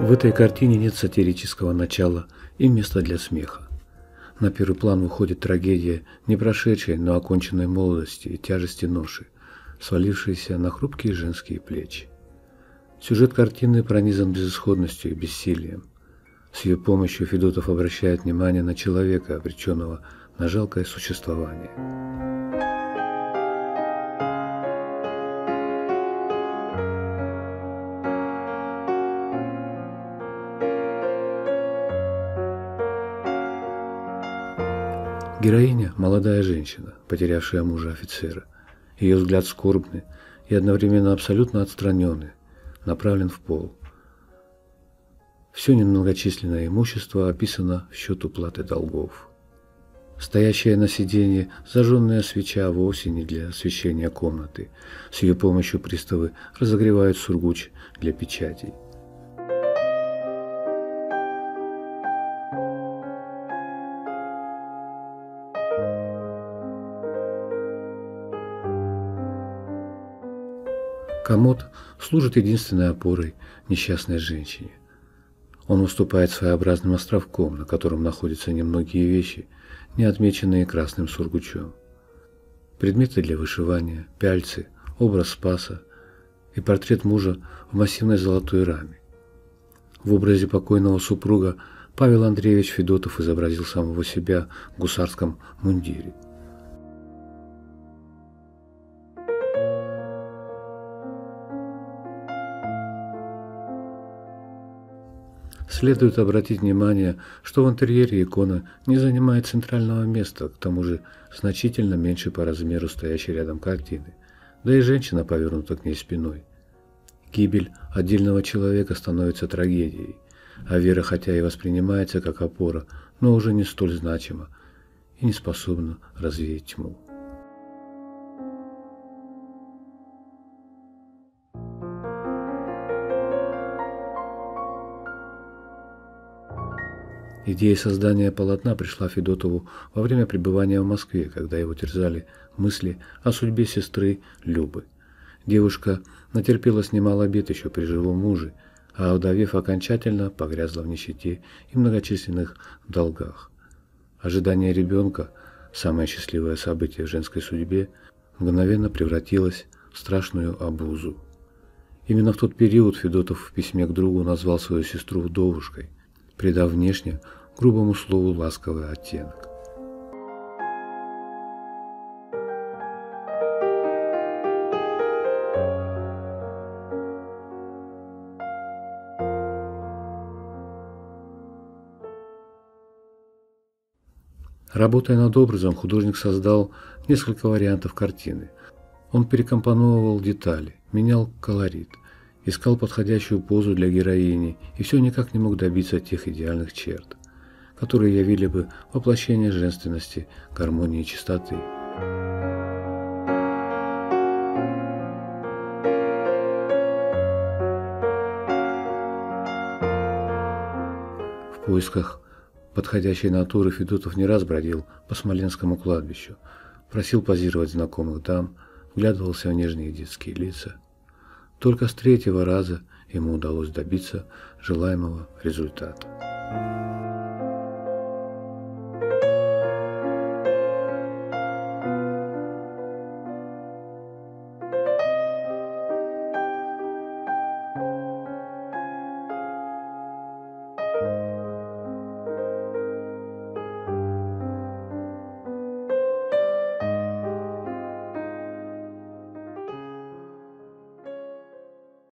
В этой картине нет сатирического начала и места для смеха. На первый план выходит трагедия не прошедшей, но оконченной молодости и тяжести ноши, свалившейся на хрупкие женские плечи. Сюжет картины пронизан безысходностью и бессилием. С ее помощью Федотов обращает внимание на человека, обреченного на жалкое существование. Героиня – молодая женщина, потерявшая мужа офицера. Ее взгляд скорбный и одновременно абсолютно отстраненный, направлен в пол. Все немногочисленное имущество описано в счет уплаты долгов. Стоящая на сиденье зажженная свеча вовсе не для освещения комнаты. С ее помощью приставы разогревают сургуч для печатей. Комод служит единственной опорой несчастной женщине. Он выступает своеобразным островком, на котором находятся немногие вещи, не отмеченные красным сургучом. Предметы для вышивания, пяльцы, образ Спаса и портрет мужа в массивной золотой раме. В образе покойного супруга Павел Андреевич Федотов изобразил самого себя в гусарском мундире. Следует обратить внимание, что в интерьере икона не занимает центрального места, к тому же значительно меньше по размеру стоящей рядом картины, да и женщина повернута к ней спиной. Гибель отдельного человека становится трагедией, а вера, хотя и воспринимается как опора, но уже не столь значима и не способна развеять тьму. Идея создания полотна пришла Федотову во время пребывания в Москве, когда его терзали мысли о судьбе сестры Любы. Девушка натерпелась немало бед еще при живом муже, а овдовев окончательно погрязла в нищете и многочисленных долгах. Ожидание ребенка, самое счастливое событие в женской судьбе, мгновенно превратилось в страшную обузу. Именно в тот период Федотов в письме к другу назвал свою сестру вдовушкой, придав внешне грубому слову ласковый оттенок. Работая над образом, художник создал несколько вариантов картины. Он перекомпоновывал детали, менял колорит, искал подходящую позу для героини и все никак не мог добиться тех идеальных черт, которые явили бы воплощение женственности, гармонии и чистоты. В поисках подходящей натуры Федотов не раз бродил по Смоленскому кладбищу, просил позировать знакомых дам, вглядывался в нежные детские лица. Только с третьего раза ему удалось добиться желаемого результата.